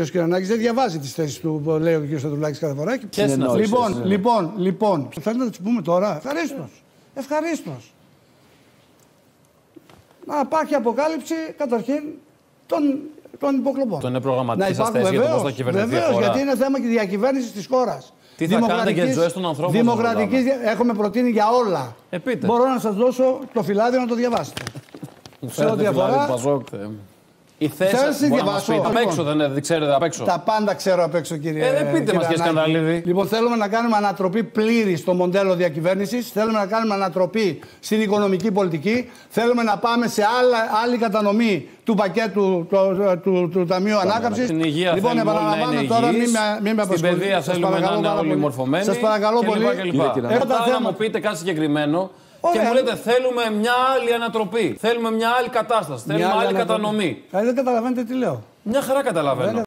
Ο κ. Κυρανάκης δεν διαβάζει τις θέσεις του, λέει ο κ. Ανδρουλάκης κάθε φορά. Και... Λοιπόν, θέλετε να τις πούμε τώρα. Ευχαρίστως. Να υπάρχει αποκάλυψη καταρχήν των υποκλοπών. Τον προγραμματίσατε για το πώς θα κυβερνηθεί η χώρα. Βεβαίως, γιατί είναι θέμα και διακυβέρνησης της χώρας. Τι θα κάνετε για τις ζωές των ανθρώπων. Δημοκρατική, έχουμε προτείνει για όλα. Μπορώ να σας δώσω το φυλάδιο να το διαβάσετε. Σε ό,τι αφορά. Η θέση σας απ' έξω, δεν ξέρετε απ' έξω. Τα πάντα ξέρω απ' έξω, κύριε. Δεν πείτε μας και σκανδαλίδι. Λοιπόν, θέλουμε να κάνουμε ανατροπή πλήρη στο μοντέλο διακυβέρνησης. Θέλουμε να κάνουμε ανατροπή στην οικονομική πολιτική. Θέλουμε να πάμε σε άλλη κατανομή του πακέτου του Ταμείου Ανάκαμψης. Στην υγεία θέλουμε να είναι υγιείς. Στην παιδεία θέλουμε να είναι όλοι μορφωμένοι. Σας παρακαλώ πολύ. Τώρα μου πείτε κάτι συγκεκριμένο. Και μου λέτε, θέλουμε μια άλλη ανατροπή. Θέλουμε μια άλλη κατάσταση. Θέλουμε μια άλλη κατανομή. Δεν καταλαβαίνετε τι λέω. Μια χαρά καταλαβαίνω.